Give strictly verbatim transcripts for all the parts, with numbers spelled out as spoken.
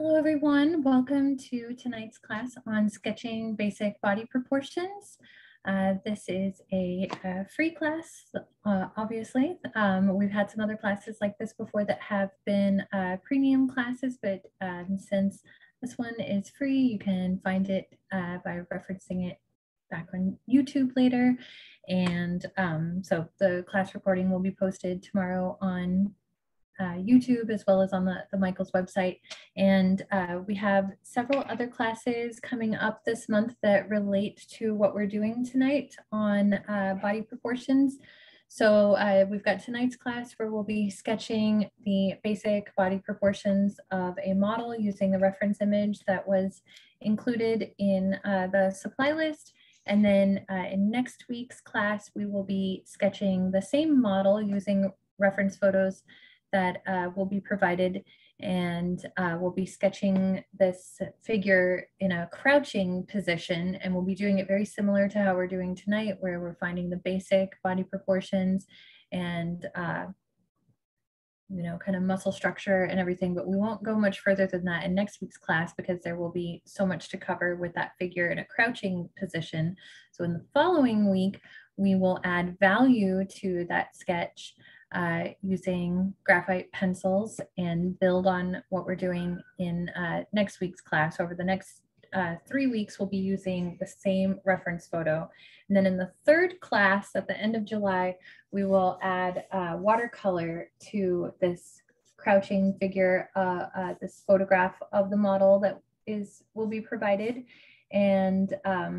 Hello everyone, welcome to tonight's class on sketching basic body proportions. Uh, this is a, a free class, uh, obviously. Um, we've had some other classes like this before that have been uh, premium classes, but um, since this one is free, you can find it uh, by referencing it back on YouTube later. And um, so the class recording will be posted tomorrow on Uh, YouTube, as well as on the, the Michaels website. And uh, we have several other classes coming up this month that relate to what we're doing tonight on uh, body proportions. So uh, we've got tonight's class where we'll be sketching the basic body proportions of a model using the reference image that was included in uh, the supply list. And then uh, in next week's class, we will be sketching the same model using reference photos that uh, will be provided, and uh, we'll be sketching this figure in a crouching position, and we'll be doing it very similar to how we're doing tonight, where we're finding the basic body proportions and uh, you know, kind of muscle structure and everything, but we won't go much further than that in next week's class because there will be so much to cover with that figure in a crouching position. So in the following week, we will add value to that sketch Uh, using graphite pencils and build on what we're doing in uh, next week's class. Over the next uh, three weeks, we'll be using the same reference photo. And then in the third class at the end of July, we will add uh, watercolor to this crouching figure, uh, uh, this photograph of the model that is will be provided. And um,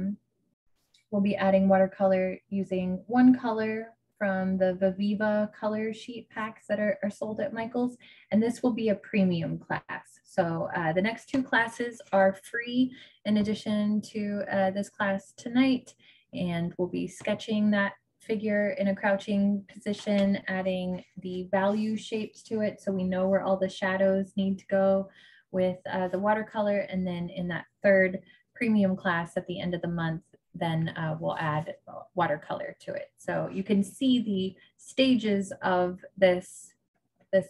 we'll be adding watercolor using one color from the Viva color sheet packs that are, are sold at Michaels. And this will be a premium class. So uh, the next two classes are free in addition to uh, this class tonight. And we'll be sketching that figure in a crouching position, adding the value shapes to it so we know where all the shadows need to go with uh, the watercolor. And then in that third premium class at the end of the month, then uh, we'll add watercolor to it. So you can see the stages of this, this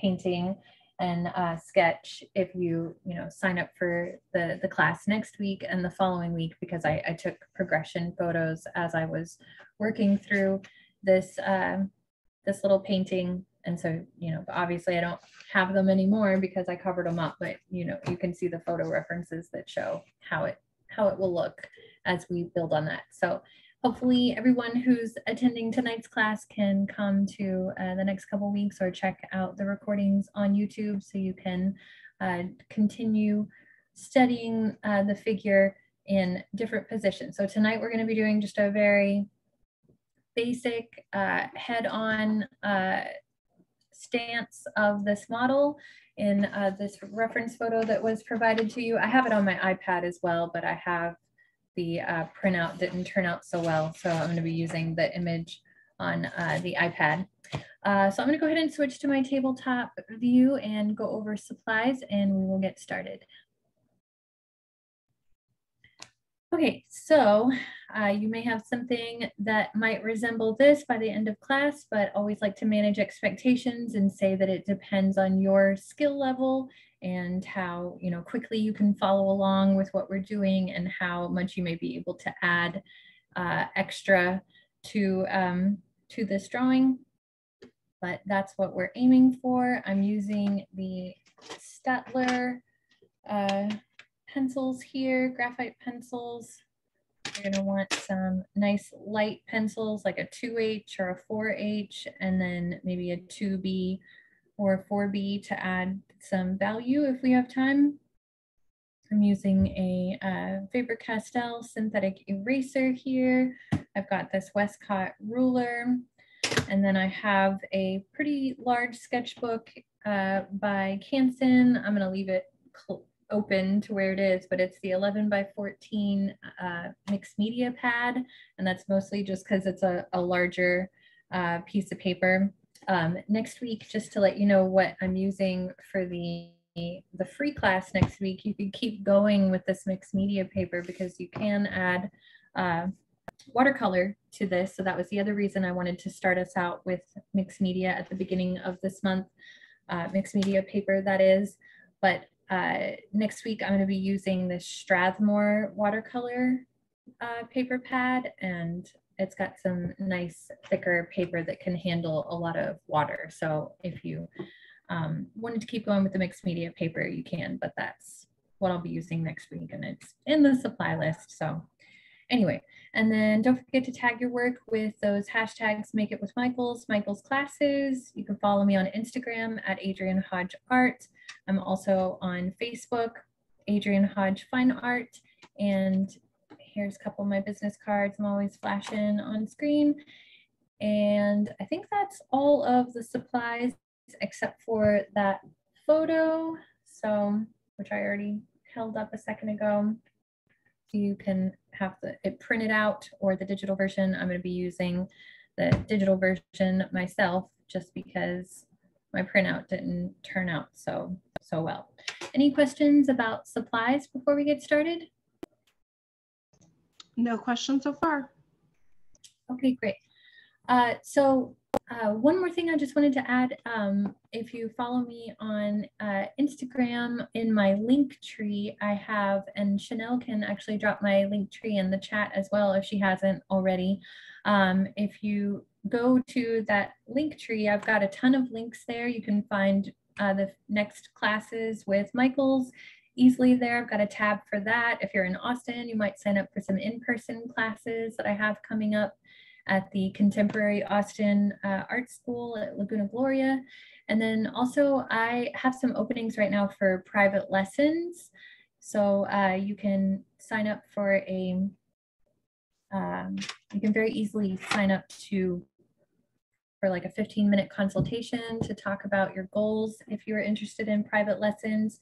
painting and uh, sketch if you, you know, sign up for the, the class next week and the following week, because I, I took progression photos as I was working through this, uh, this little painting. And so, you know, obviously I don't have them anymore because I covered them up, but, you know, you can see the photo references that show how it, how it will look as we build on that. So hopefully everyone who's attending tonight's class can come to uh, the next couple weeks or check out the recordings on YouTube so you can uh, continue studying uh, the figure in different positions. So tonight we're going to be doing just a very basic uh, head-on uh, stance of this model in uh, this reference photo that was provided to you. I have it on my iPad as well, but I have the uh, printout didn't turn out so well, so I'm going to be using the image on uh, the iPad. Uh, so I'm going to go ahead and switch to my tabletop view and go over supplies, and we will get started. Okay, so uh, you may have something that might resemble this by the end of class, but always like to manage expectations and say that it depends on your skill level and how, you know, quickly you can follow along with what we're doing and how much you may be able to add uh, extra to, um, to this drawing. But that's what we're aiming for. I'm using the Staedtler uh, pencils here, graphite pencils. You're gonna want some nice light pencils like a two H or a four H, and then maybe a two B or a four B to add some value if we have time. I'm using a uh, Faber-Castell synthetic eraser here. I've got this Westcott ruler, and then I have a pretty large sketchbook uh, by Canson. I'm gonna leave it open to where it is, but it's the eleven by fourteen uh, mixed media pad, and that's mostly just because it's a, a larger uh, piece of paper. Um, next week, just to let you know what I'm using for the the free class next week, you can keep going with this mixed media paper because you can add uh, watercolor to this. So that was the other reason I wanted to start us out with mixed media at the beginning of this month, uh, mixed media paper that is. But Uh, next week, I'm going to be using the Strathmore watercolor uh, paper pad, and it's got some nice thicker paper that can handle a lot of water. So if you um, wanted to keep going with the mixed media paper, you can, but that's what I'll be using next week, and it's in the supply list. So anyway, and then don't forget to tag your work with those hashtags, Make It With Michaels, Michaels Classes. You can follow me on Instagram at Adrienne Hodge Art. I'm also on Facebook, Adrienne Hodge Fine Art. And here's a couple of my business cards I'm always flashing on screen. And I think that's all of the supplies except for that photo, so which I already held up a second ago. You can have the, it printed out or the digital version. I'm going to be using the digital version myself just because my printout didn't turn out so, so well. Any questions about supplies before we get started? No questions so far. Okay, great. Uh, so uh, one more thing I just wanted to add, um, if you follow me on uh, Instagram, in my link tree, I have, and Chanel can actually drop my link tree in the chat as well if she hasn't already. Um, if you go to that link tree, I've got a ton of links there. You can find uh, the next classes with Michaels easily there. I've got a tab for that. If you're in Austin, you might sign up for some in-person classes that I have coming up at the Contemporary Austin uh, Art School at Laguna Gloria. And then also I have some openings right now for private lessons. So uh, you can sign up for a, um, you can very easily sign up to, for like a fifteen minute consultation to talk about your goals if you're interested in private lessons.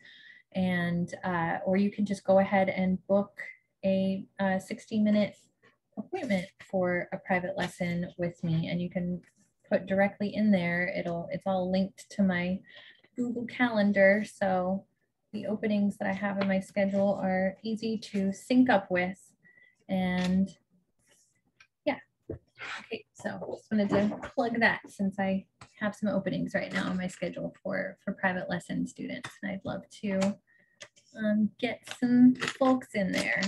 And, uh, or you can just go ahead and book a sixty minute appointment for a private lesson with me, and you can put directly in there. It'll, it's all linked to my Google Calendar. So the openings that I have in my schedule are easy to sync up with. And yeah, okay. So just wanted to plug that since I have some openings right now on my schedule for, for private lesson students. And I'd love to um, get some folks in there.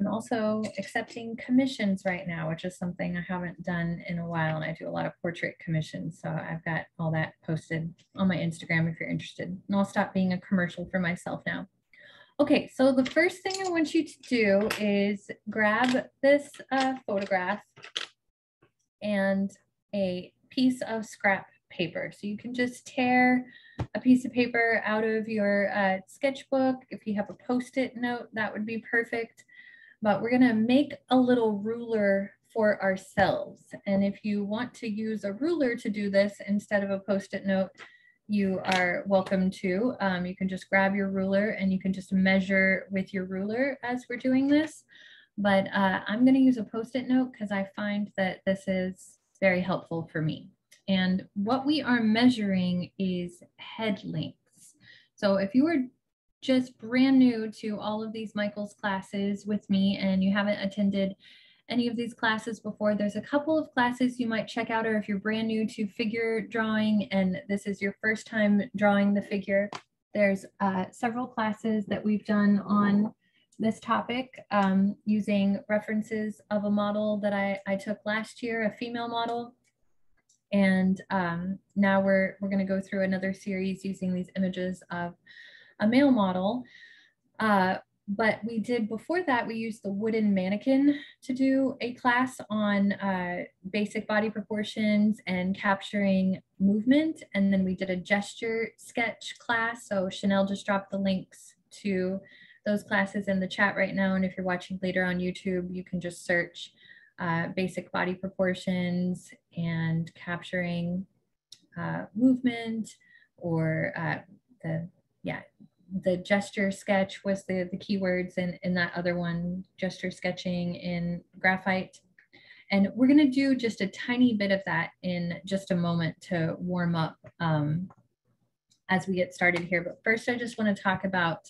I'm also accepting commissions right now, which is something I haven't done in a while, and I do a lot of portrait commissions, so I've got all that posted on my Instagram if you're interested. And I'll stop being a commercial for myself now. Okay, so the first thing I want you to do is grab this uh, photograph and a piece of scrap paper. So you can just tear a piece of paper out of your uh, sketchbook. If you have a post-it note, that would be perfect. But we're gonna make a little ruler for ourselves. And if you want to use a ruler to do this instead of a post-it note, you are welcome to. Um, you can just grab your ruler and you can just measure with your ruler as we're doing this. But uh, I'm gonna use a post-it note because I find that this is very helpful for me. And what we are measuring is head lengths. So if you were just brand new to all of these Michaels classes with me and you haven't attended any of these classes before, there's a couple of classes you might check out, or if you're brand new to figure drawing and this is your first time drawing the figure, there's uh, several classes that we've done on this topic um, using references of a model that I, I took last year, a female model. And um, now we're, we're gonna go through another series using these images of a male model, uh, but we did before that, we used the wooden mannequin to do a class on uh, basic body proportions and capturing movement. And then we did a gesture sketch class. So Chanel just dropped the links to those classes in the chat right now. And if you're watching later on YouTube, you can just search uh, basic body proportions and capturing uh, movement, or uh, the Yeah, the gesture sketch was the, the keywords in, in that other one, gesture sketching in graphite. And we're gonna do just a tiny bit of that in just a moment to warm up um, as we get started here. But first, I just wanna talk about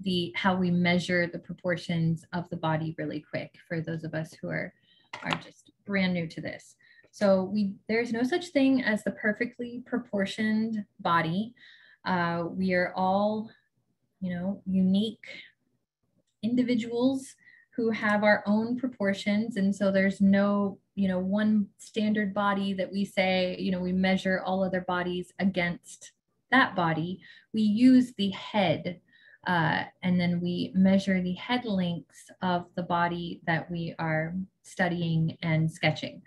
the how we measure the proportions of the body really quick for those of us who are, are just brand new to this. So we there's no such thing as the perfectly proportioned body. Uh, we are all you know, unique individuals who have our own proportions. And so there's no, you know, one standard body that we say, you know, we measure all other bodies against that body. We use the head uh, and then we measure the head lengths of the body that we are studying and sketching.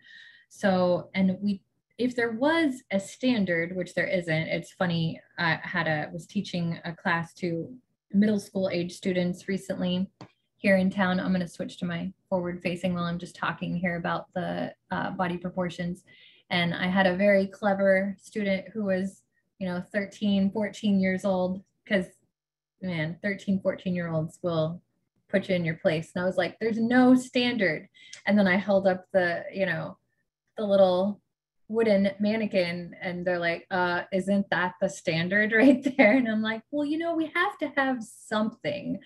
So, and we, if there was a standard, which there isn't, it's funny, I had a, was teaching a class to middle school age students recently here in town. I'm going to switch to my forward facing while I'm just talking here about the uh, body proportions. And I had a very clever student who was, you know, thirteen, fourteen years old, because man, thirteen, fourteen year olds will put you in your place. And I was like, there's no standard. And then I held up the, you know, the little wooden mannequin and they're like, uh, isn't that the standard right there? And I'm like, well, you know, we have to have something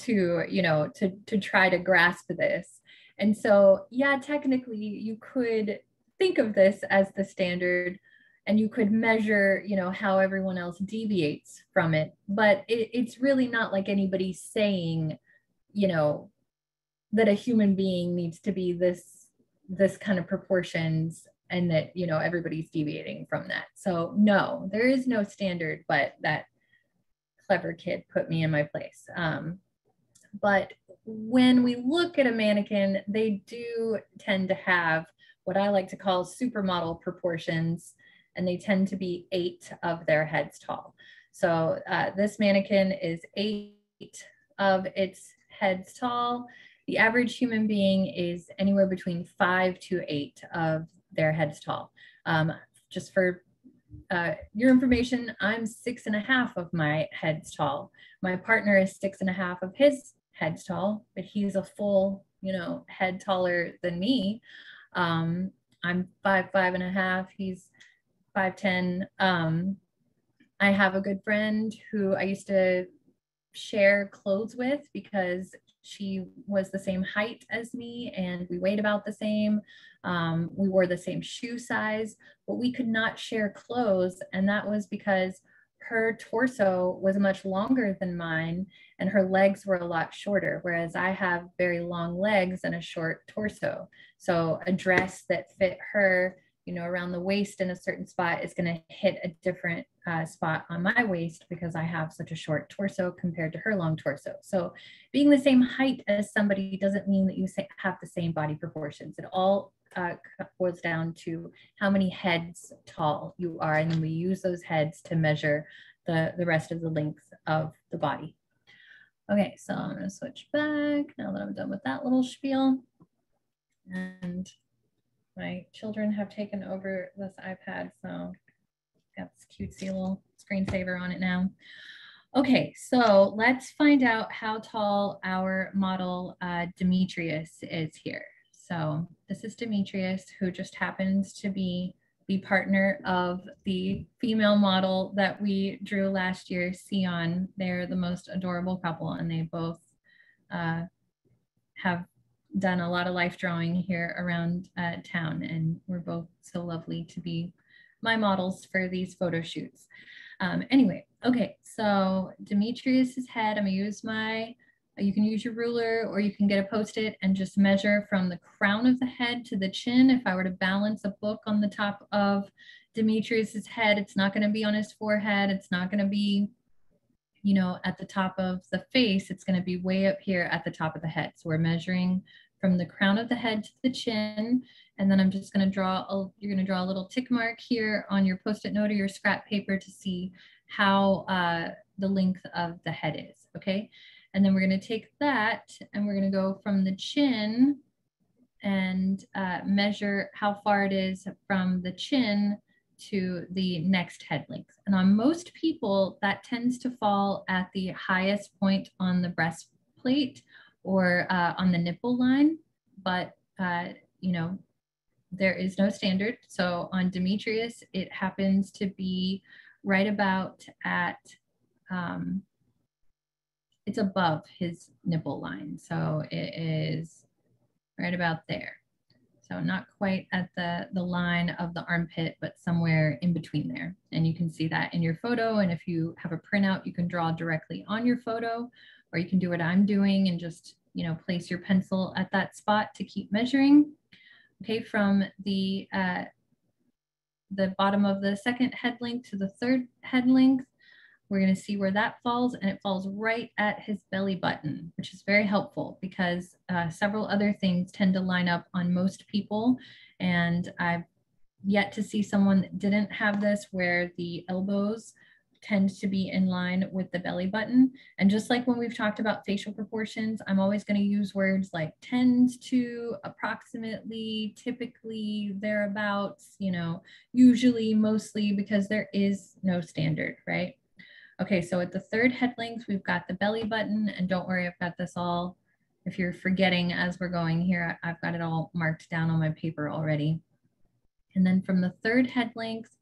to, you know, to, to try to grasp this. And so, yeah, technically you could think of this as the standard and you could measure, you know, how everyone else deviates from it, but it, it's really not like anybody saying, you know, that a human being needs to be this, this kind of proportions and that, you know, everybody's deviating from that. So no, there is no standard, but that clever kid put me in my place. Um, but when we look at a mannequin, they do tend to have what I like to call supermodel proportions, and they tend to be eight of their heads tall. So uh, this mannequin is eight of its heads tall. The average human being is anywhere between five to eight of their heads tall. Um, just for uh, your information, I'm six and a half of my heads tall. My partner is six and a half of his heads tall, but he's a full, you know, head taller than me. Um, I'm five, five and a half. He's five ten. Um, I have a good friend who I used to share clothes with because she was the same height as me and we weighed about the same. Um, we wore the same shoe size, but we could not share clothes. And that was because her torso was much longer than mine and her legs were a lot shorter, whereas I have very long legs and a short torso. So a dress that fit her, you know, around the waist in a certain spot is going to hit a different uh, spot on my waist because I have such a short torso compared to her long torso. So being the same height as somebody doesn't mean that you have the same body proportions. It all uh, boils down to how many heads tall you are. And then we use those heads to measure the, the rest of the length of the body. Okay, so I'm going to switch back now that I'm done with that little spiel. And my children have taken over this iPad, so got this cutesy little screensaver on it now. Okay, so let's find out how tall our model uh, Demetrius is here. So this is Demetrius, who just happens to be the partner of the female model that we drew last year, Sion. They're the most adorable couple, and they both uh, have done a lot of life drawing here around uh, town, and we're both so lovely to be my models for these photo shoots. Um, anyway, okay, so Demetrius's head, I'm gonna use my, you can use your ruler or you can get a post-it and just measure from the crown of the head to the chin. If I were to balance a book on the top of Demetrius's head, it's not gonna be on his forehead, it's not gonna be, you know, at the top of the face, it's gonna be way up here at the top of the head. So we're measuring from the crown of the head to the chin. And then I'm just gonna draw, a, you're gonna draw a little tick mark here on your post-it note or your scrap paper to see how uh, the length of the head is, okay? And then we're gonna take that and we're gonna go from the chin and uh, measure how far it is from the chin to the next head length. And on most people, that tends to fall at the highest point on the breastplate or uh, on the nipple line, but uh, you know, there is no standard. So on Demetrius, it happens to be right about at, um, it's above his nipple line. So it is right about there. So not quite at the, the line of the armpit, but somewhere in between there. And you can see that in your photo. And if you have a printout, you can draw directly on your photo, or you can do what I'm doing and just, you know, place your pencil at that spot to keep measuring. Okay, from the, uh, the bottom of the second head length to the third head length, we're gonna see where that falls, and it falls right at his belly button, which is very helpful because uh, several other things tend to line up on most people. And I've yet to see someone that didn't have this, where the elbows tend to be in line with the belly button. And just like when we've talked about facial proportions, I'm always going to use words like tends to, approximately, typically, thereabouts, you know, usually, mostly, because there is no standard, right? Okay, so at the third head length, we've got the belly button, and don't worry, I've got this all, if you're forgetting as we're going here, I've got it all marked down on my paper already. And then from the third head length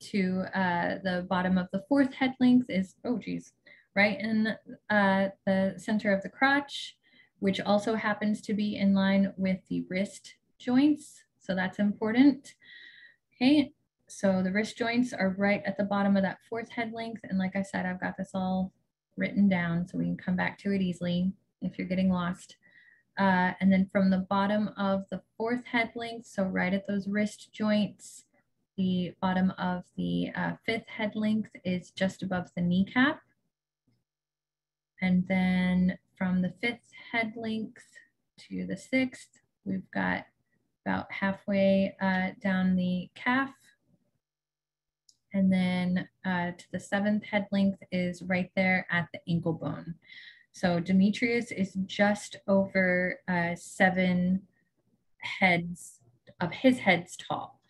to uh, the bottom of the fourth head length is, oh geez, right in uh, the center of the crotch, which also happens to be in line with the wrist joints, so that's important, okay? So the wrist joints are right at the bottom of that fourth head length. And like I said, I've got this all written down so we can come back to it easily if you're getting lost. Uh, and then from the bottom of the fourth head length, so right at those wrist joints, the bottom of the uh, fifth head length is just above the kneecap. And then from the fifth head length to the sixth, we've got about halfway uh, down the calf. And then uh, to the seventh head length is right there at the ankle bone. So Demetrius is just over uh, seven heads of his heads tall.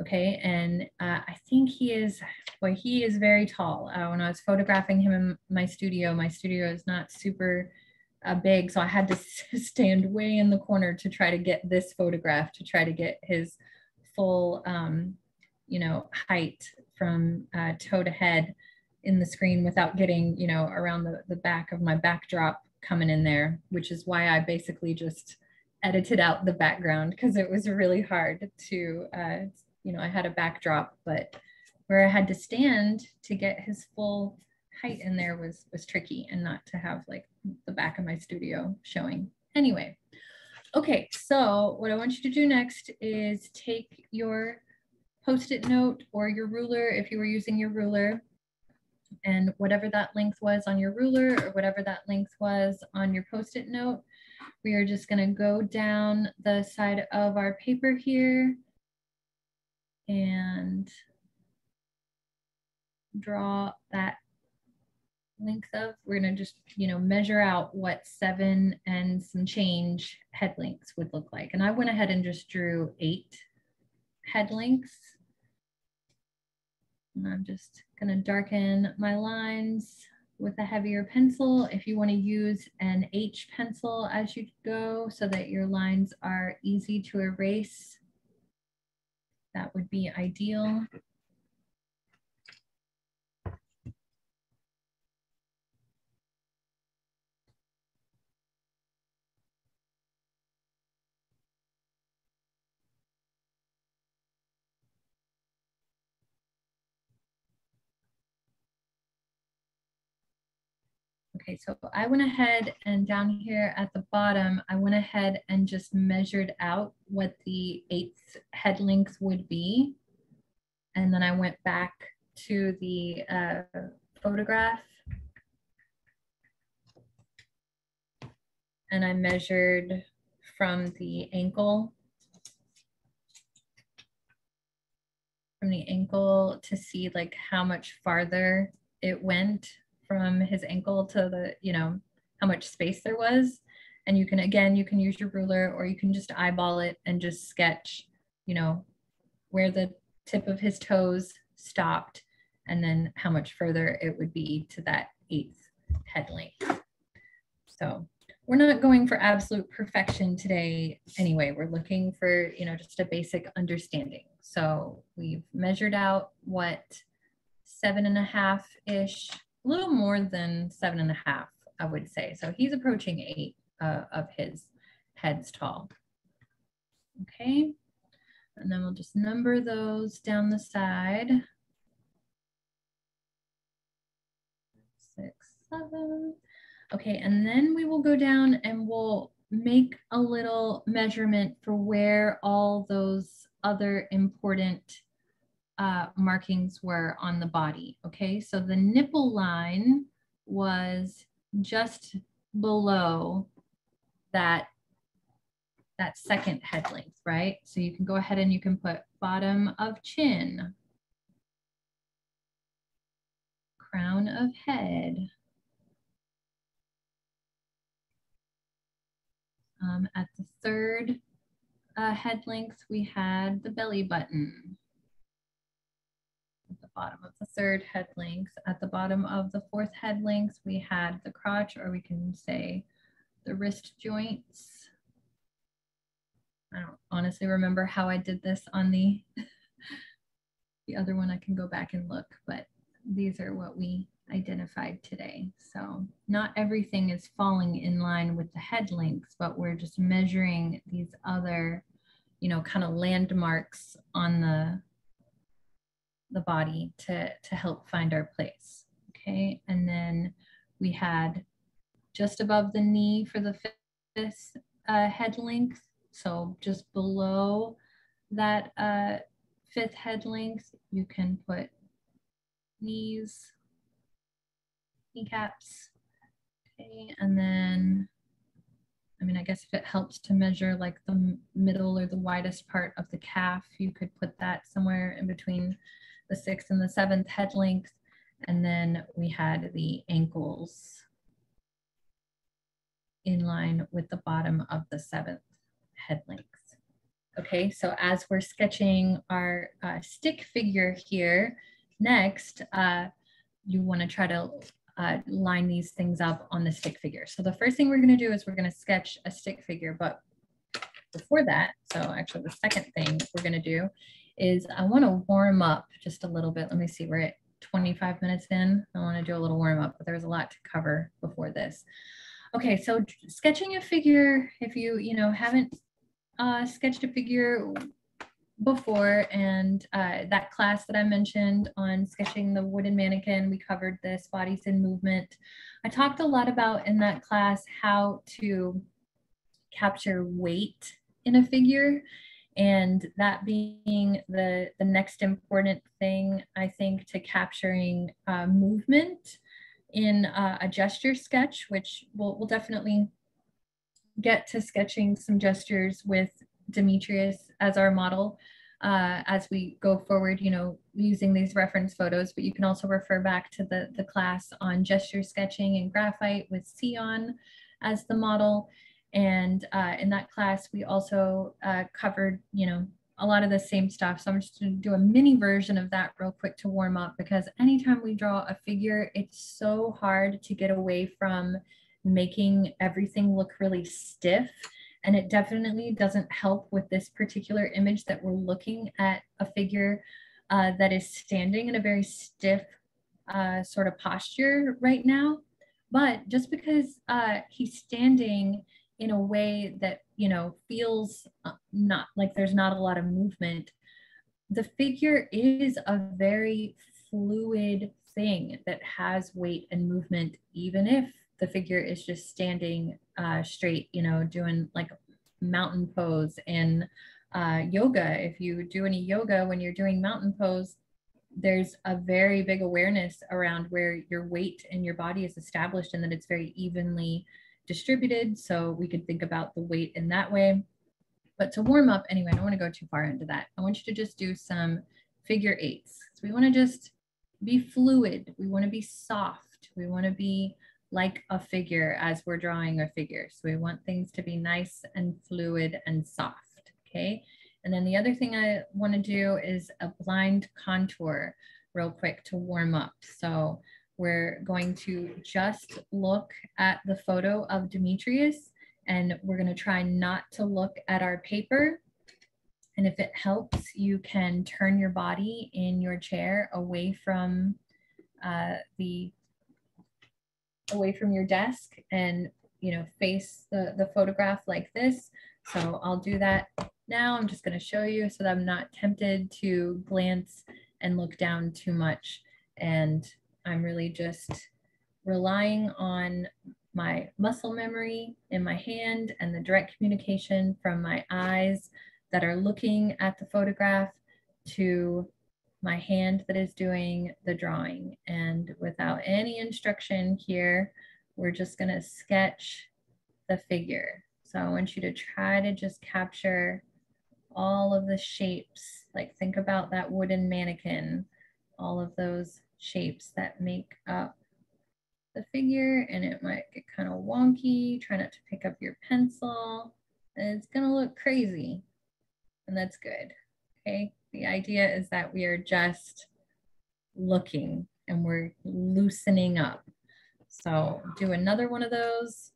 Okay, and uh, I think he is, well, he is very tall. Uh, when I was photographing him in my studio, my studio is not super uh, big, so I had to stand way in the corner to try to get this photograph, to try to get his full, um, you know, height from uh, toe to head in the screen without getting, you know, around the, the back of my backdrop coming in there, which is why I basically just edited out the background, because it was really hard to, uh, you know, I had a backdrop, but where I had to stand to get his full height in there was, was tricky, and not to have like the back of my studio showing. Anyway, okay, so what I want you to do next is take your Post-it note or your ruler, if you were using your ruler, and whatever that length was on your ruler or whatever that length was on your Post-it note, we are just gonna go down the side of our paper here and draw that length of, we're gonna just, you know, measure out what seven and some change head lengths would look like. And I went ahead and just drew eight head lengths. And I'm just gonna darken my lines with a heavier pencil. If you wanna use an H pencil as you go so that your lines are easy to erase, that would be ideal. Okay, so I went ahead and down here at the bottom, I went ahead and just measured out what the eighth head length would be. And then I went back to the uh, photograph and I measured from the ankle, from the ankle to see like how much farther it went from his ankle to the, you know, how much space there was. And you can, again, you can use your ruler or you can just eyeball it and just sketch, you know, where the tip of his toes stopped and then how much further it would be to that eighth head length. So we're not going for absolute perfection today anyway. We're looking for, you know, just a basic understanding. So we've measured out what seven and a half-ish, a little more than seven and a half, I would say. So he's approaching eight uh, of his heads tall. Okay, and then we'll just number those down the side. Six, seven. Okay, and then we will go down and we'll make a little measurement for where all those other important uh, markings were on the body. Okay, so the nipple line was just below that, that second head length, right? So you can go ahead and you can put bottom of chin, crown of head. Um, at the third uh, head length, we had the belly button. At the bottom of the third head length, at the bottom of the fourth head length, we had the crotch, or we can say the wrist joints. I don't honestly remember how I did this on the, the other one. I can go back and look, but these are what we identified today. So not everything is falling in line with the head lengths, but we're just measuring these other, you know, kind of landmarks on the, the body to, to help find our place. Okay, and then we had just above the knee for the fifth uh, head length. So just below that uh, fifth head length, you can put knees, kneecaps. Okay, and then, I mean, I guess if it helps to measure like the middle or the widest part of the calf, you could put that somewhere in between the sixth and the seventh head length. And then we had the ankles in line with the bottom of the seventh head length. Okay, so as we're sketching our uh, stick figure here, next, uh, you want to try to uh, line these things up on the stick figure. So the first thing we're going to do is we're going to sketch a stick figure, but before that, so actually the second thing we're going to do is I want to warm up just a little bit. Let me see, we're at twenty-five minutes in. I want to do a little warm up, but there's a lot to cover before this. Okay, so sketching a figure, if you, you know, haven't uh, sketched a figure before, and uh, that class that I mentioned on sketching the wooden mannequin, we covered this, bodies in movement. I talked a lot about in that class how to capture weight in a figure, and that being the, the next important thing, I think, to capturing uh, movement in uh, a gesture sketch, which we'll, we'll definitely get to sketching some gestures with Demetrius as our model uh, as we go forward, you know, using these reference photos, but you can also refer back to the, the class on gesture sketching and graphite with Sion as the model. And uh, in that class, we also uh, covered, you know, a lot of the same stuff. So I'm just gonna do a mini version of that real quick to warm up, because anytime we draw a figure, it's so hard to get away from making everything look really stiff. And it definitely doesn't help with this particular image that we're looking at a figure uh, that is standing in a very stiff uh, sort of posture right now. But just because uh, he's standing in a way that, you know, feels not like there's not a lot of movement, the figure is a very fluid thing that has weight and movement, even if the figure is just standing uh, straight, you know, doing like mountain pose in uh, yoga. If you do any yoga, when you're doing mountain pose, there's a very big awareness around where your weight and your body is established and that it's very evenly distributed. So we could think about the weight in that way. But to warm up, anyway, I don't want to go too far into that. I want you to just do some figure eights. So we want to just be fluid. We want to be soft. We want to be like a figure as we're drawing a figure. So we want things to be nice and fluid and soft, okay? And then the other thing I wanna do is a blind contour real quick to warm up. So we're going to just look at the photo of Demetrius, and we're gonna try not to look at our paper. And if it helps, you can turn your body in your chair away from uh, the away from your desk and, you know, face the, the photograph like this. So I'll do that now. I'm just going to show you so that I'm not tempted to glance and look down too much. And I'm really just relying on my muscle memory in my hand and the direct communication from my eyes that are looking at the photograph to my hand that is doing the drawing. And without any instruction here, we're just going to sketch the figure. So I want you to try to just capture all of the shapes. Like, think about that wooden mannequin, all of those shapes that make up the figure. And it might get kind of wonky. Try not to pick up your pencil. And it's going to look crazy. And that's good. Okay. The idea is that we are just looking and we're loosening up. So do another one of those.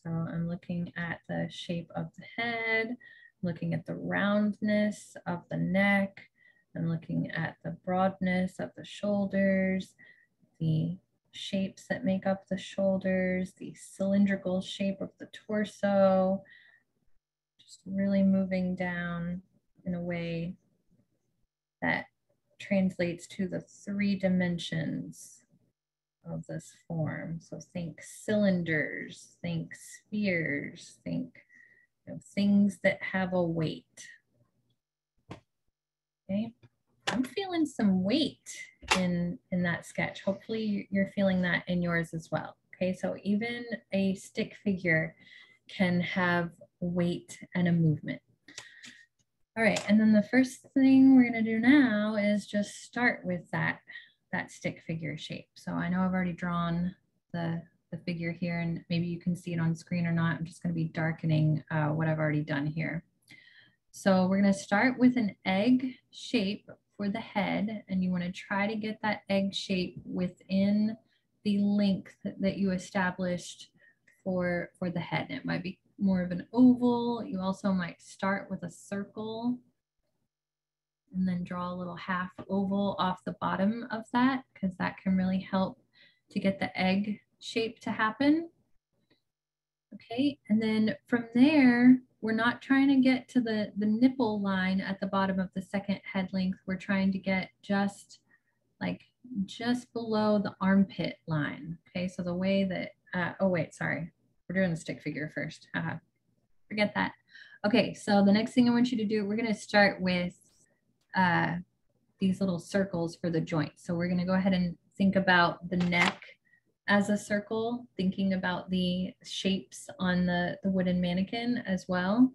So I'm looking at the shape of the head, looking at the roundness of the neck, I'm looking at the broadness of the shoulders, the shapes that make up the shoulders, the cylindrical shape of the torso. Just really moving down in a way that translates to the three dimensions of this form. So think cylinders, think spheres, think you know, things that have a weight. Okay, I'm feeling some weight in, in that sketch. Hopefully you're feeling that in yours as well. Okay, so even a stick figure can have weight and a movement. All right, and then the first thing we're going to do now is just start with that that stick figure shape. So I know I've already drawn the the figure here, and maybe you can see it on screen or not. I'm just going to be darkening uh, what I've already done here. So we're going to start with an egg shape for the head, and you want to try to get that egg shape within the length that you established for for the head. And it might be more of an oval. You also might start with a circle and then draw a little half oval off the bottom of that, because that can really help to get the egg shape to happen. Okay, and then from there, we're not trying to get to the, the nipple line at the bottom of the second head length. We're trying to get just like just below the armpit line. Okay, so the way that, uh, oh wait, sorry. We're doing the stick figure first. Uh, forget that. Okay, so the next thing I want you to do, we're going to start with uh, these little circles for the joints. So we're going to go ahead and think about the neck as a circle, thinking about the shapes on the, the wooden mannequin as well.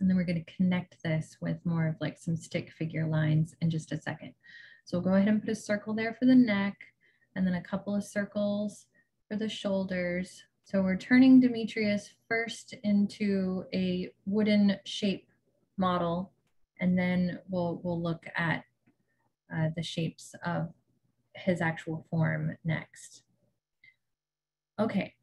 And then we're going to connect this with more of like some stick figure lines in just a second. So we'll go ahead and put a circle there for the neck, and then a couple of circles for the shoulders. So we're turning Demetrius first into a wooden shape model, and then we'll, we'll look at uh, the shapes of his actual form next. Okay,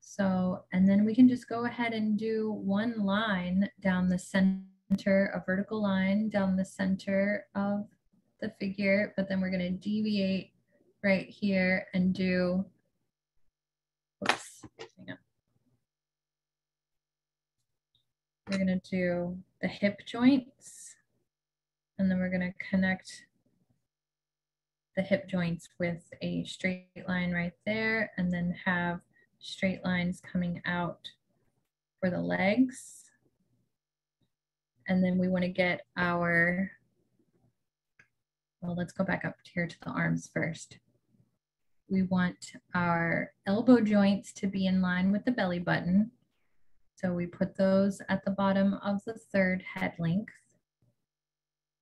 so, and then we can just go ahead and do one line down the center, a vertical line down the center of the figure, but then we're gonna deviate right here and do, oops, hang on. We're going to do the hip joints, and then we're going to connect the hip joints with a straight line right there, and then have straight lines coming out for the legs. And then we want to get our, well, let's go back up here to the arms first. We want our elbow joints to be in line with the belly button. So we put those at the bottom of the third head length.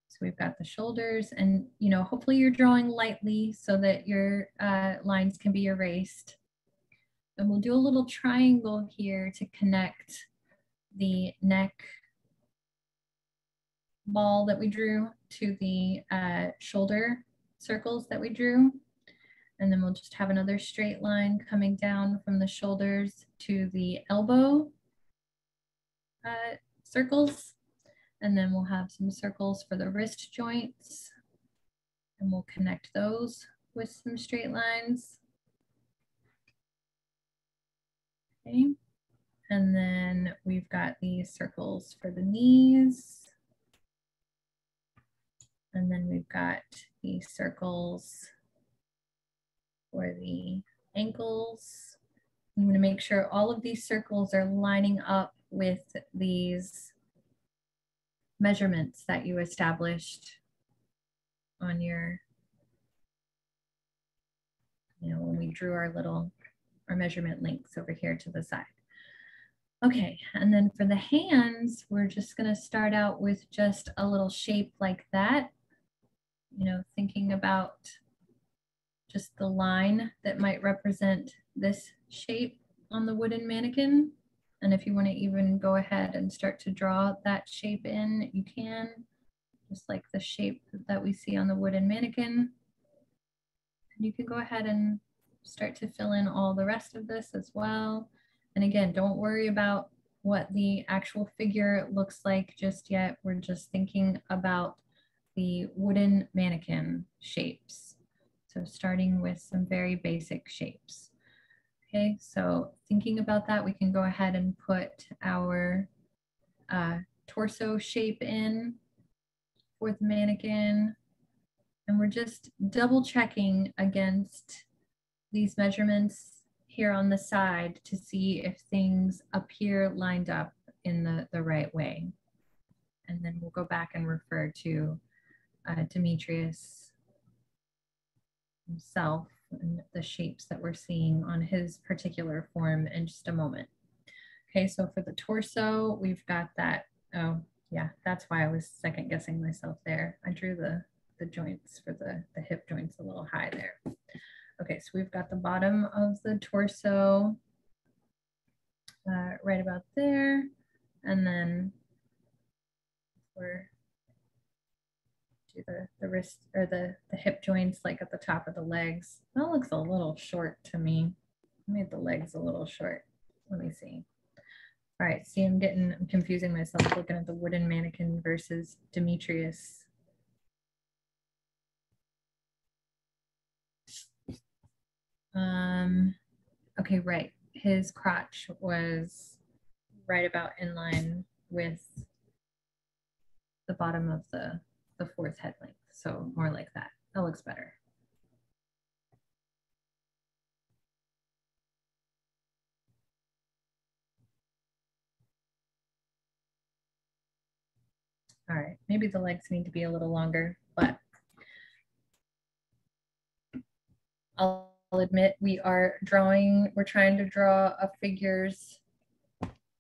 So we've got the shoulders, and you know, hopefully you're drawing lightly so that your uh, lines can be erased. And we'll do a little triangle here to connect the neck ball that we drew to the uh, shoulder circles that we drew. And then we'll just have another straight line coming down from the shoulders to the elbow uh, circles. And then we'll have some circles for the wrist joints. And we'll connect those with some straight lines. Okay. And then we've got these circles for the knees. And then we've got these circles for the ankles. I'm going to make sure all of these circles are lining up with these measurements that you established on your, you know, when we drew our little, our measurement links over here to the side. Okay, and then for the hands, we're just going to start out with just a little shape like that. You know, thinking about just the line that might represent this shape on the wooden mannequin. And if you want to even go ahead and start to draw that shape in, you can, just like the shape that we see on the wooden mannequin. And you can go ahead and start to fill in all the rest of this as well. And again, don't worry about what the actual figure looks like just yet. We're just thinking about the wooden mannequin shapes. So starting with some very basic shapes. Okay, so thinking about that, we can go ahead and put our uh, torso shape in for the mannequin. And we're just double checking against these measurements here on the side to see if things appear lined up in the, the right way. And then we'll go back and refer to uh, Demetrius himself and the shapes that we're seeing on his particular form in just a moment. Okay, so for the torso, we've got that. Oh, yeah, that's why I was second guessing myself there. I drew the, the joints for the, the hip joints a little high there. Okay, so we've got the bottom of the torso uh, right about there. And then we're do the, the wrist or the, the hip joints like at the top of the legs. That looks a little short to me. I made the legs a little short. Let me see. All right, see, I'm getting, I'm confusing myself looking at the wooden mannequin versus Demetrius. Um, okay, right. His crotch was right about in line with the bottom of the, the fourth head length. So more like that. That looks better. All right, maybe the legs need to be a little longer, but I'll I'll admit we are drawing, we're trying to draw a figure's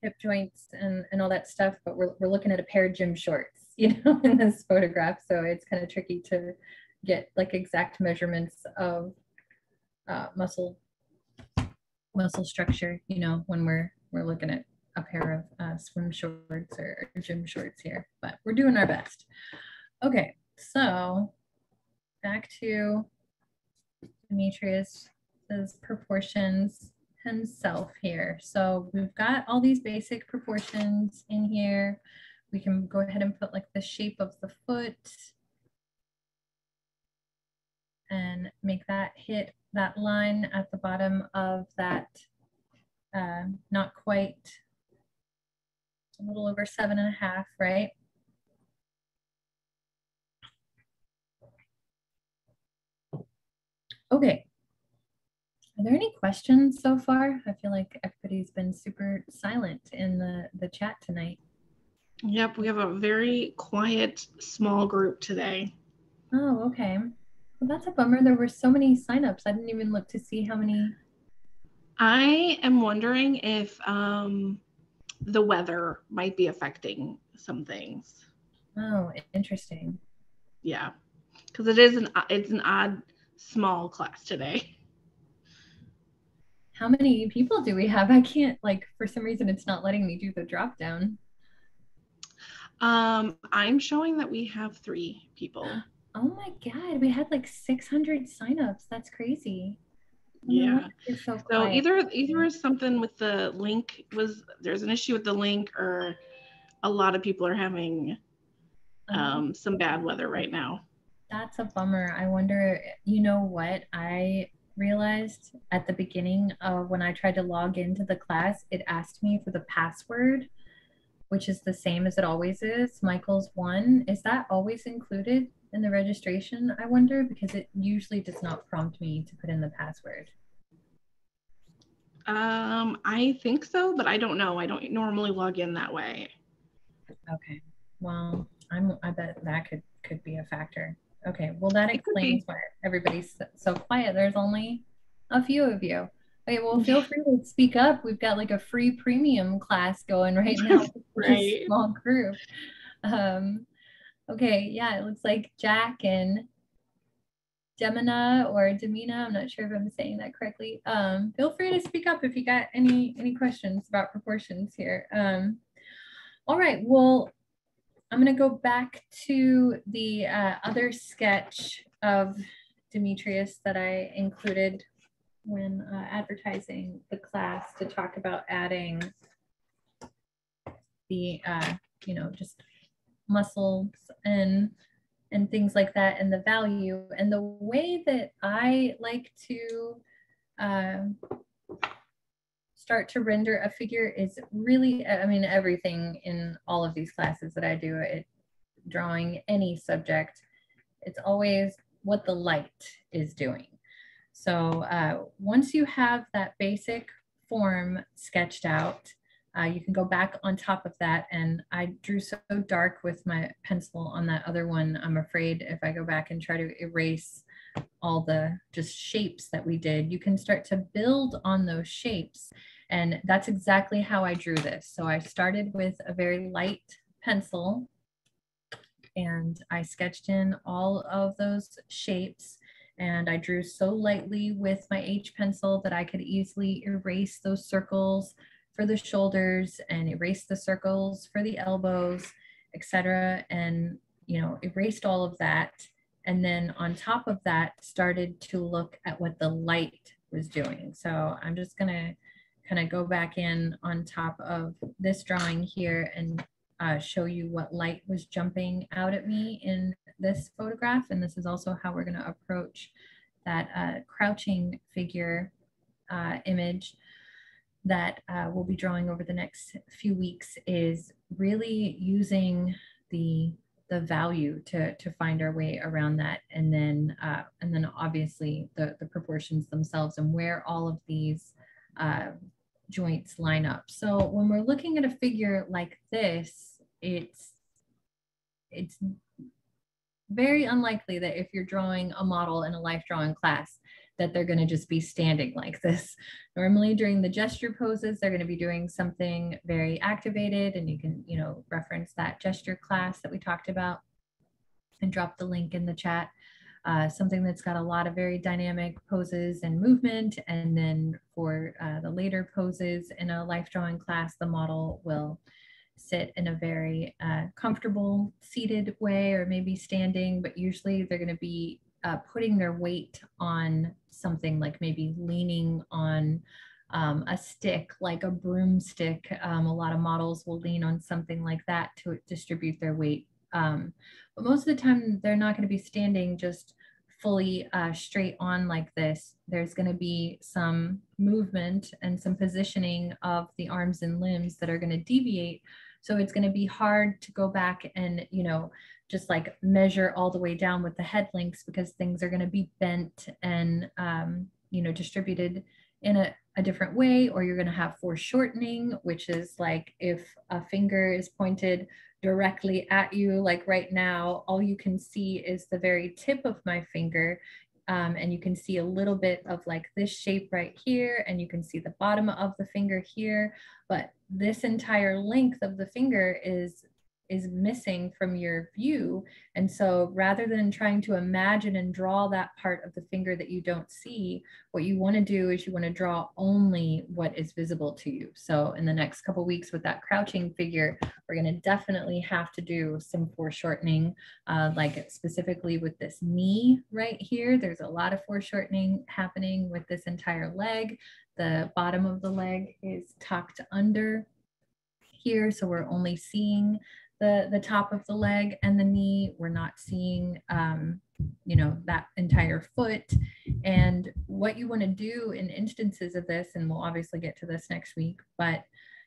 hip joints and, and all that stuff, but we're, we're looking at a pair of gym shorts, you know, in this photograph. So it's kind of tricky to get like exact measurements of uh, muscle, muscle structure, you know, when we're, we're looking at a pair of uh, swim shorts or gym shorts here, but we're doing our best. Okay, so back to Demetrius' proportions himself here. So we've got all these basic proportions in here. We can go ahead and put like the shape of the foot and make that hit that line at the bottom of that uh, not quite a little over seven and a half, right? Okay, are there any questions so far? I feel like everybody's been super silent in the, the chat tonight. Yep, we have a very quiet, small group today. Oh, okay. Well, that's a bummer. There were so many signups. I didn't even look to see how many. I am wondering if um, the weather might be affecting some things. Oh, interesting. Yeah, because it is an, it's an odd small class today. How many people do we have? I can't, like, for some reason it's not letting me do the drop down. Um, I'm showing that we have three people. Oh my God, we had like six hundred signups. That's crazy. Yeah. It's so so quiet. either either is something with the link was there's an issue with the link, or a lot of people are having um, some bad weather right now. That's a bummer. I wonder, you know what? I realized at the beginning of when I tried to log into the class, it asked me for the password, which is the same as it always is, Michaels one. Is that always included in the registration, I wonder? Because it usually does not prompt me to put in the password. Um, I think so, but I don't know. I don't normally log in that way. Okay. Well, I'm, I bet that could, could be a factor. Okay. Well, that explains why everybody's so quiet. There's only a few of you. Okay. Well, feel free to speak up. We've got like a free premium class going right now. Right. Small group. Um, okay. Yeah. It looks like Jack and Demina or Demina, I'm not sure if I'm saying that correctly. Um, feel free to speak up if you got any any questions about proportions here. Um, all right, well, I'm gonna go back to the uh, other sketch of Demetrius that I included when uh, advertising the class to talk about adding the, uh, you know, just muscles and and things like that, and the value. And the way that I like to um, start to render a figure is really, I mean, everything in all of these classes that I do, it, drawing any subject, it's always what the light is doing. So uh, once you have that basic form sketched out, Uh, you can go back on top of that. And I drew so dark with my pencil on that other one. I'm afraid if I go back and try to erase all the just shapes that we did, you can start to build on those shapes. And that's exactly how I drew this. So I started with a very light pencil and I sketched in all of those shapes. And I drew so lightly with my H pencil that I could easily erase those circles for the shoulders and erase the circles for the elbows, et cetera. And, you know, erased all of that. And then on top of that, started to look at what the light was doing. So I'm just gonna kind of go back in on top of this drawing here and uh, show you what light was jumping out at me in this photograph. And this is also how we're gonna approach that uh, crouching figure uh, image that uh, we'll be drawing over the next few weeks, is really using the the value to to find our way around that, and then uh, and then obviously the the proportions themselves and where all of these uh, joints line up. So when we're looking at a figure like this, it's it's very unlikely that if you're drawing a model in a life drawing class, that they're going to just be standing like this. Normally during the gesture poses, they're going to be doing something very activated, and you can, you know, reference that gesture class that we talked about and drop the link in the chat. Uh, something that's got a lot of very dynamic poses and movement. And then for uh, the later poses in a life drawing class, the model will sit in a very uh, comfortable seated way, or maybe standing, but usually they're going to be Uh, putting their weight on something, like maybe leaning on um, a stick, like a broomstick. Um, a lot of models will lean on something like that to distribute their weight. Um, but most of the time, they're not going to be standing just fully uh, straight on like this. There's going to be some movement and some positioning of the arms and limbs that are going to deviate. So it's going to be hard to go back and, you know, just like measure all the way down with the head links, because things are going to be bent and, um, you know, distributed in a, a different way, or you're going to have foreshortening, which is like if a finger is pointed directly at you, like right now, all you can see is the very tip of my finger. Um, and you can see a little bit of like this shape right here, and you can see the bottom of the finger here, but this entire length of the finger is is missing from your view. And so rather than trying to imagine and draw that part of the finger that you don't see, what you want to do is you want to draw only what is visible to you. So in the next couple of weeks with that crouching figure, we're going to definitely have to do some foreshortening, uh, like specifically with this knee right here. There's a lot of foreshortening happening with this entire leg. The bottom of the leg is tucked under here, so we're only seeing the, the top of the leg and the knee. We're not seeing, um, you know, that entire foot. And what you want to do in instances of this, and we'll obviously get to this next week, but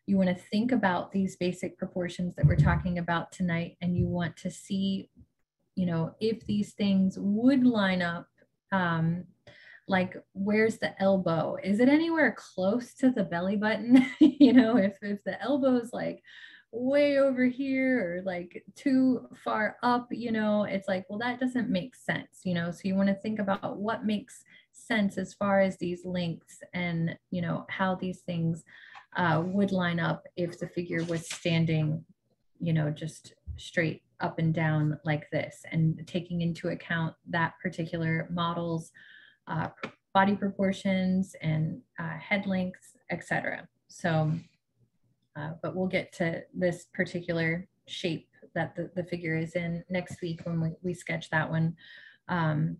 you want to think about these basic proportions that we're talking about tonight, and you want to see, you know, if these things would line up, um, like where's the elbow? Is it anywhere close to the belly button? You know, if, if the elbow's like way over here or like too far up, you know, it's like, well, that doesn't make sense, you know? So you want to think about what makes sense as far as these lengths and, you know, how these things uh, would line up if the figure was standing, you know, just straight up and down like this, and taking into account that particular model's uh, body proportions and uh, head lengths, et cetera. So, uh, but we'll get to this particular shape that the, the figure is in next week when we, we sketch that one. Um,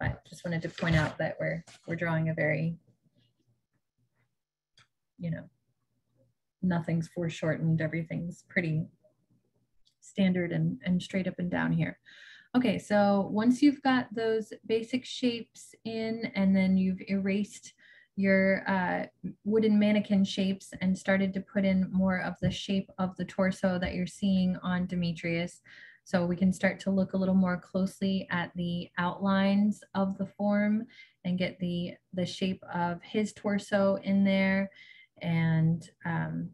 but just wanted to point out that we're, we're drawing a very, you know, nothing's foreshortened, everything's pretty standard and, and straight up and down here. Okay, so once you've got those basic shapes in, and then you've erased your uh, wooden mannequin shapes and started to put in more of the shape of the torso that you're seeing on Demetrius. So we can start to look a little more closely at the outlines of the form and get the, the shape of his torso in there, and um,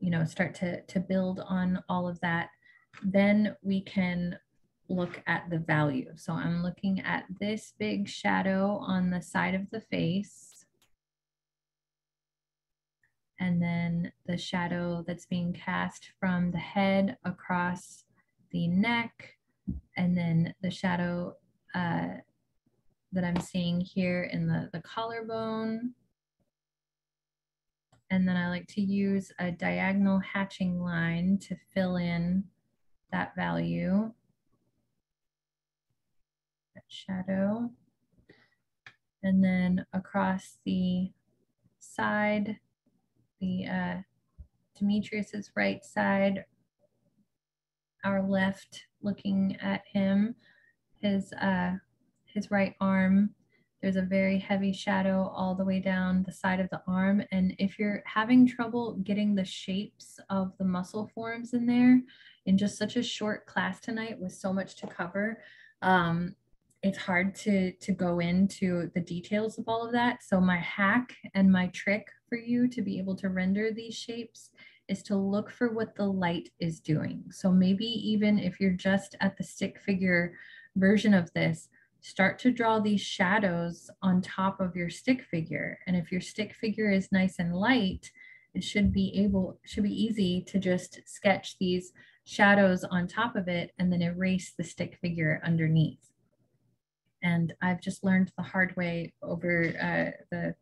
you know, start to, to build on all of that. Then we can look at the value. So I'm looking at this big shadow on the side of the face, and then the shadow that's being cast from the head across the neck, and then the shadow uh, that I'm seeing here in the, the collarbone. And then I like to use a diagonal hatching line to fill in that value, that shadow, and then across the side, the uh, Demetrius's right side, our left, looking at him, his uh, his right arm. There's a very heavy shadow all the way down the side of the arm, and if you're having trouble getting the shapes of the muscle forms in there, in just such a short class tonight with so much to cover, um, it's hard to, to go into the details of all of that. So my hack and my trick for you to be able to render these shapes is to look for what the light is doing. So maybe even if you're just at the stick figure version of this, start to draw these shadows on top of your stick figure. And if your stick figure is nice and light, it should be able, should be easy to just sketch these shadows on top of it and then erase the stick figure underneath. And I've just learned the hard way over uh, the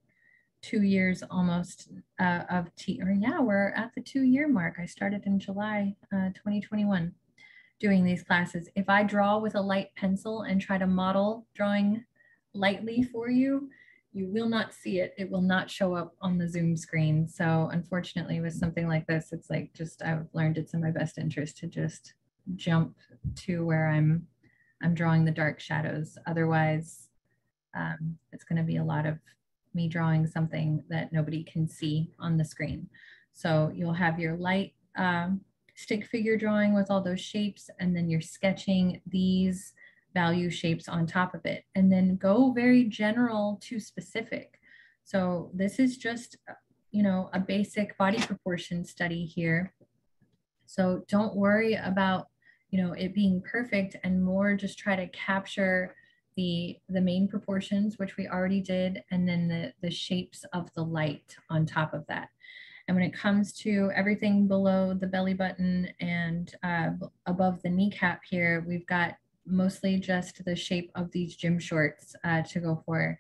two years almost uh, of T, or yeah, we're at the two year mark. I started in July uh, twenty twenty-one doing these classes. If I draw with a light pencil and try to model drawing lightly for you, you will not see it. It will not show up on the Zoom screen. So unfortunately with something like this, it's like just, I've learned it's in my best interest to just jump to where I'm, I'm drawing the dark shadows. Otherwise, um, it's gonna be a lot of me drawing something that nobody can see on the screen. So you'll have your light um, stick figure drawing with all those shapes, and then you're sketching these value shapes on top of it, and then go very general to specific. So this is just, you know, a basic body proportion study here. So don't worry about, you know, it being perfect, and more just try to capture the, the main proportions, which we already did, and then the, the shapes of the light on top of that. And when it comes to everything below the belly button and uh, above the kneecap here, we've got mostly just the shape of these gym shorts uh, to go for.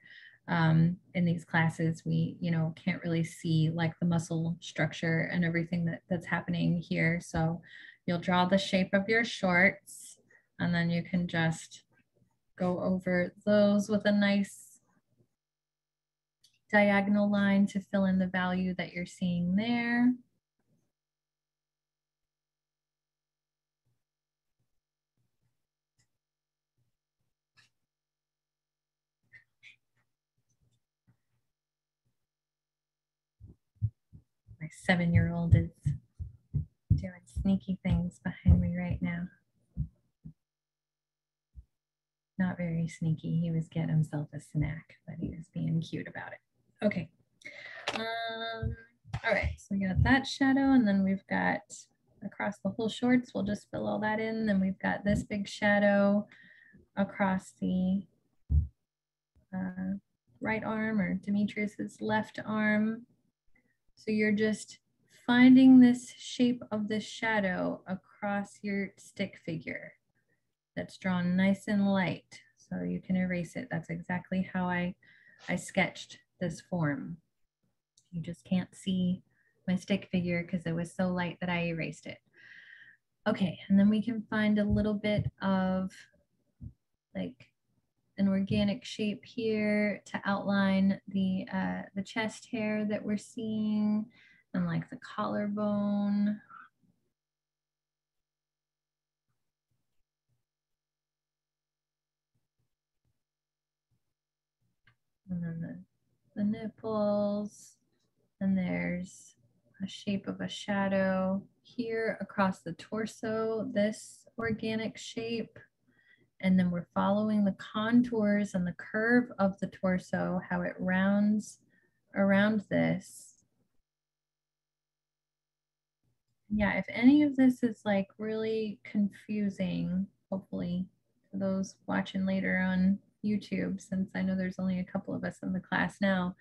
Um, in these classes, we, you know, can't really see like the muscle structure and everything that, that's happening here. So you'll draw the shape of your shorts, and then you can just go over those with a nice diagonal line to fill in the value that you're seeing there. seven-year-old is doing sneaky things behind me right now. Not very sneaky. He was getting himself a snack, but he was being cute about it. Okay. Um, all right, so we got that shadow, and then we've got across the whole shorts. We'll just fill all that in. Then we've got this big shadow across the uh, right arm, or Demetrius's left arm. So you're just finding this shape of the shadow across your stick figure that's drawn nice and light, so you can erase it. That's exactly how I, I sketched this form. You just can't see my stick figure because it was so light that I erased it. Okay, and then we can find a little bit of like an organic shape here to outline the, uh, the chest hair that we're seeing, and like the collarbone. And then the, the nipples, and there's a shape of a shadow here across the torso, this organic shape. And then we're following the contours and the curve of the torso, how it rounds around this. Yeah, if any of this is like really confusing, hopefully for those watching later on YouTube, since I know there's only a couple of us in the class now,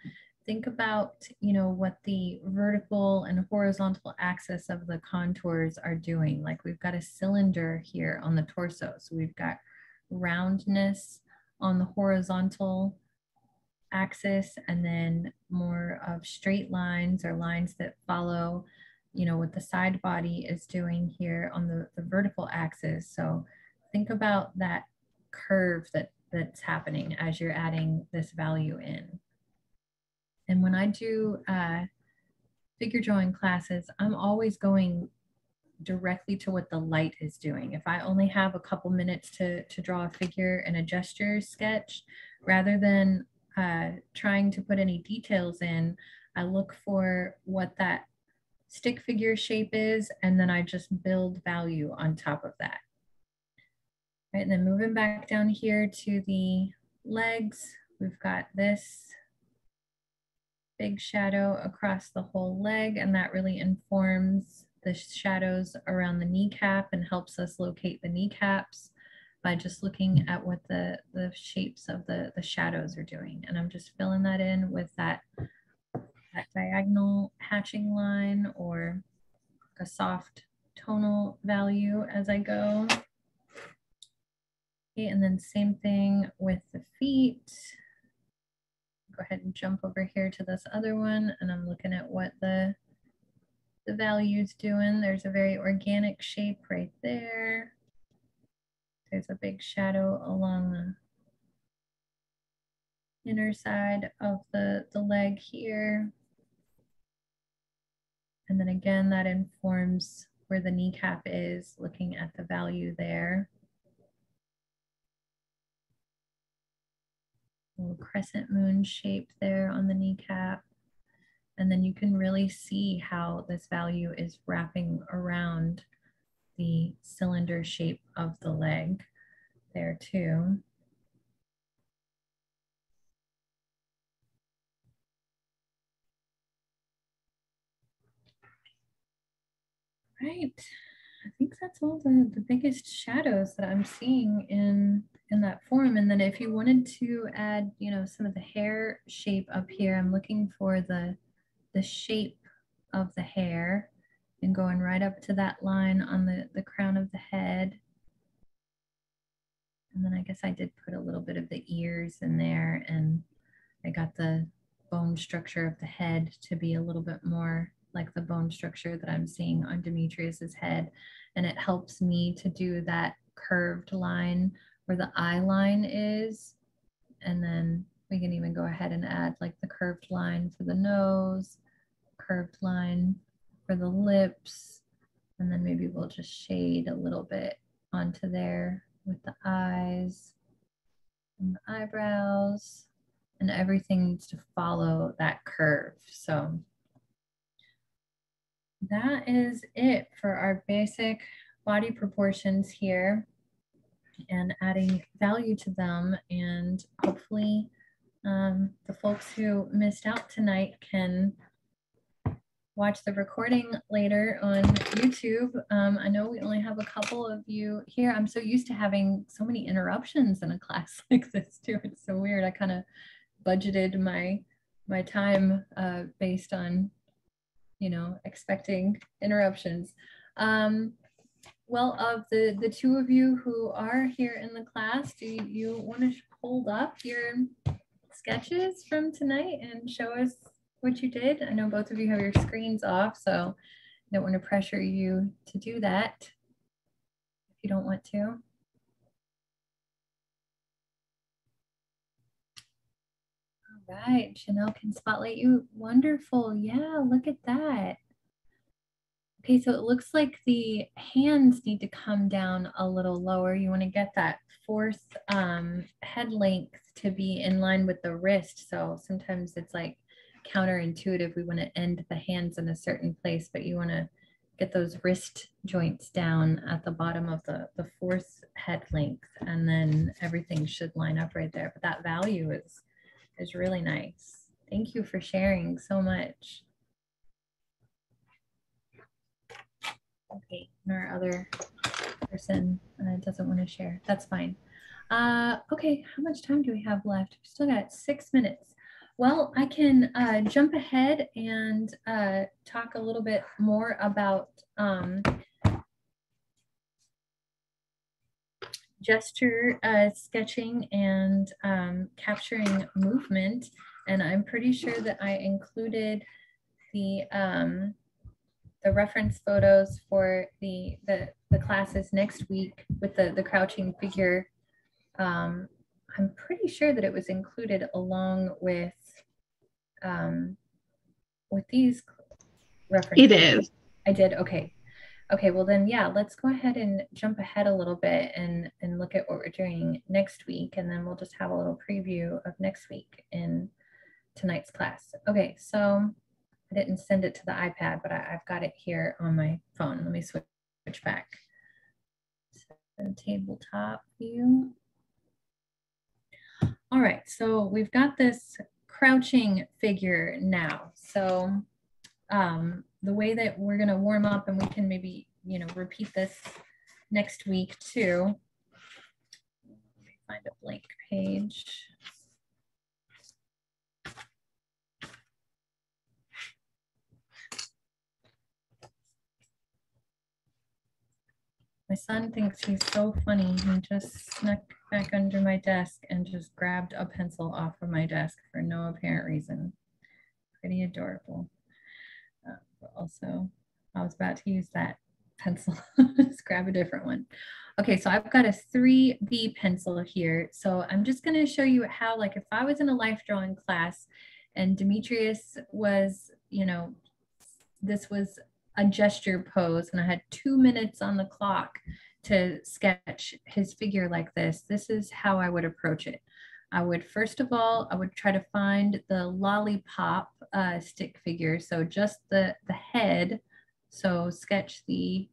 think about, you know, what the vertical and horizontal axis of the contours are doing. Like we've got a cylinder here on the torso. So we've got roundness on the horizontal axis, and then more of straight lines or lines that follow, you know, what the side body is doing here on the, the vertical axis. So think about that curve that, that's happening as you're adding this value in. And when I do uh, figure drawing classes, I'm always going directly to what the light is doing. If I only have a couple minutes to, to draw a figure and a gesture sketch, rather than uh, trying to put any details in, I look for what that stick figure shape is, and then I just build value on top of that. All right, and then moving back down here to the legs, we've got this big shadow across the whole leg, and that really informs the shadows around the kneecap and helps us locate the kneecaps by just looking at what the, the shapes of the, the shadows are doing. And I'm just filling that in with that that diagonal hatching line, or a soft tonal value as I go. Okay, and then same thing with the feet. Go ahead and jump over here to this other one, and I'm looking at what the, the value's doing. There's a very organic shape right there. There's a big shadow along the inner side of the, the leg here. And then again, that informs where the kneecap is, looking at the value there. Little crescent moon shape there on the kneecap. And then you can really see how this value is wrapping around the cylinder shape of the leg there too. Right, I think that's all the, the biggest shadows that I'm seeing in, in that form. And then if you wanted to add, you know, some of the hair shape up here, I'm looking for the, the shape of the hair and going right up to that line on the, the crown of the head. And then I guess I did put a little bit of the ears in there, and I got the bone structure of the head to be a little bit more like the bone structure that I'm seeing on Demetrius's head. And it helps me to do that curved line where the eye line is. And then we can even go ahead and add like the curved line for the nose, curved line for the lips. And then maybe we'll just shade a little bit onto there with the eyes and the eyebrows, and everything needs to follow that curve. So that is it for our basic body proportions here and adding value to them. And hopefully um, the folks who missed out tonight can watch the recording later on YouTube. Um, I know we only have a couple of you here. I'm so used to having so many interruptions in a class like this too. It's so weird. I kind of budgeted my my time uh, based on, you know, expecting interruptions. Um, well, of the the two of you who are here in the class, do you, you want to hold up your sketches from tonight and show us what you did? I know both of you have your screens off, so I don't want to pressure you to do that if you don't want to. All right, Chanel can spotlight you. Wonderful, yeah, look at that. Okay, so it looks like the hands need to come down a little lower. You want to get that fourth um, head length to be in line with the wrist. So sometimes it's like counterintuitive, we want to end the hands in a certain place, but you want to get those wrist joints down at the bottom of the, the fourth head length, and then everything should line up right there. But that value is, is really nice. Thank you for sharing so much. Okay, and our other person uh, doesn't want to share. That's fine. Uh, okay, how much time do we have left? We've still got six minutes. Well, I can uh, jump ahead and uh, talk a little bit more about um, gesture uh, sketching and um, capturing movement. And I'm pretty sure that I included the um, the reference photos for the, the the classes next week with the the crouching figure. Um, I'm pretty sure that it was included along with um, with these references. It is. I did, okay. Okay, well then, yeah, let's go ahead and jump ahead a little bit and, and look at what we're doing next week, and then we'll just have a little preview of next week in tonight's class. Okay, so I didn't send it to the iPad, but I, I've got it here on my phone. Let me switch back. So, tabletop view. All right, so we've got this crouching figure now. So um, the way that we're gonna warm up, and we can maybe, you know, repeat this next week too. Let me find a blank page. My son thinks he's so funny. He just snuck back under my desk and just grabbed a pencil off of my desk for no apparent reason. Pretty adorable. Uh, but also, I was about to use that pencil. Let's grab a different one. Okay, so I've got a three B pencil here. So I'm just going to show you how, like, if I was in a life drawing class and Demetrius was, you know, this was a gesture pose, and I had two minutes on the clock to sketch his figure like this, this is how I would approach it. I would, first of all, I would try to find the lollipop uh, stick figure. So just the, the head. So sketch the,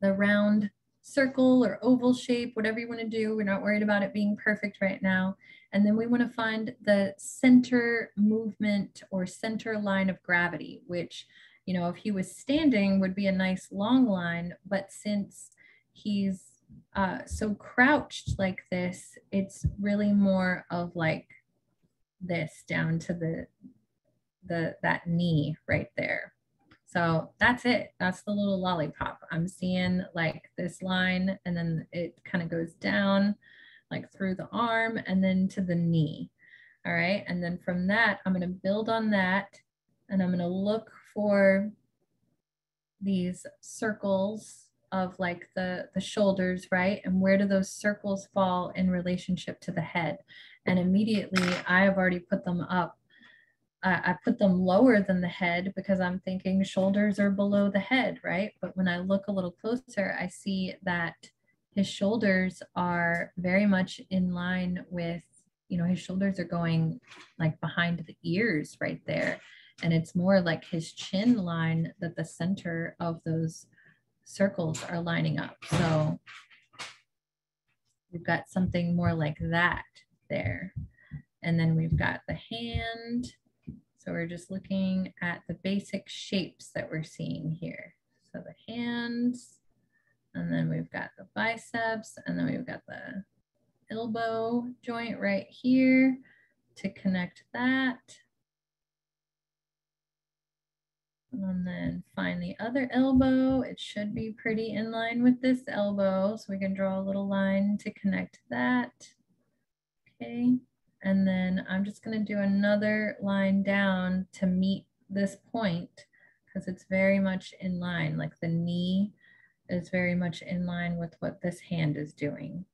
the round circle or oval shape, whatever you want to do. We're not worried about it being perfect right now. And then we want to find the center movement or center line of gravity, which, you know, if he was standing, would be a nice long line, but since he's uh, so crouched like this, it's really more of like this down to the, the that knee right there. So that's it. That's the little lollipop. I'm seeing like this line, and then it kind of goes down like through the arm and then to the knee. All right. And then from that, I'm going to build on that, and I'm going to look for these circles of like the, the shoulders, right? And where do those circles fall in relationship to the head? And immediately I have already put them up. Uh, I put them lower than the head because I'm thinking shoulders are below the head, right? But when I look a little closer, I see that his shoulders are very much in line with, you know, his shoulders are going like behind the ears right there. and it's more like his chin line that the center of those circles are lining up. So we've got something more like that there. And then we've got the hand. So we're just looking at the basic shapes that we're seeing here. So the hands, and then we've got the biceps, and then we've got the elbow joint right here to connect that. And then find the other elbow. It should be pretty in line with this elbow. So we can draw a little line to connect that. Okay. And then I'm just going to do another line down to meet this point because it's very much in line. Like the knee is very much in line with what this hand is doing.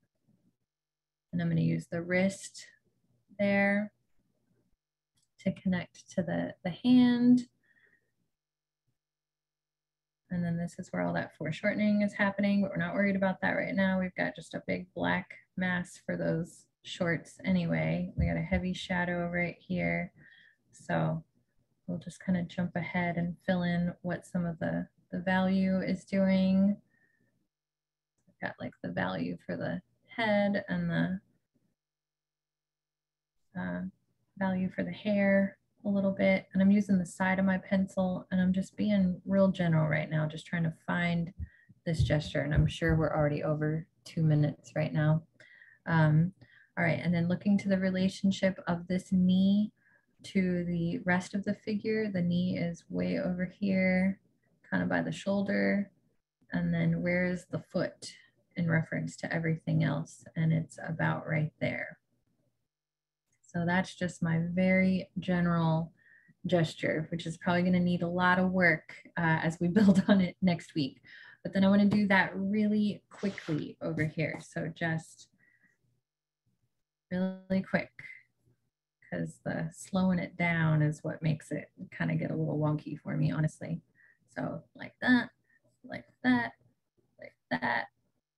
And I'm going to use the wrist there to connect to the, the hand. And then this is where all that foreshortening is happening, but we're not worried about that right now. We've got just a big black mass for those shorts anyway. We got a heavy shadow right here. So we'll just kind of jump ahead and fill in what some of the, the value is doing. We've got like the value for the head and the uh, value for the hair a little bit, and I'm using the side of my pencil, and I'm just being real general right now, just trying to find this gesture, and I'm sure we're already over two minutes right now. Um, all right, and then looking to the relationship of this knee to the rest of the figure. The knee is way over here, kind of by the shoulder, and then where is the foot in reference to everything else, and it's about right there. So that's just my very general gesture, which is probably going to need a lot of work uh, as we build on it next week. But then I want to do that really quickly over here. So just really quick, because the slowing it down is what makes it kind of get a little wonky for me, honestly. So like that, like that, like that,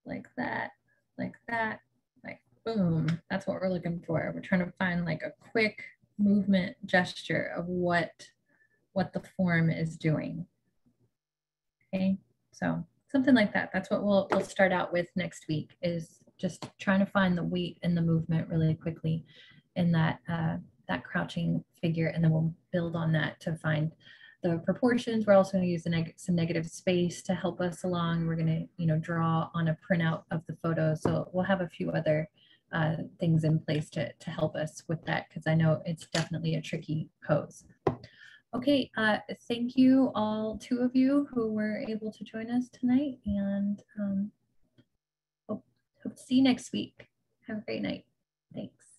like that, like that. Boom, that's what we're looking for. We're trying to find like a quick movement gesture of what, what the form is doing. Okay, so something like that. That's what we'll, we'll start out with next week, is just trying to find the weight and the movement really quickly in that, uh, that crouching figure. And then we'll build on that to find the proportions. We're also going to use the neg some negative space to help us along. We're going to, you know, draw on a printout of the photo. So we'll have a few other Uh, things in place to, to help us with that, because I know it's definitely a tricky pose. Okay, uh, thank you all, two of you who were able to join us tonight, and um, hope, hope to see you next week. Have a great night. Thanks.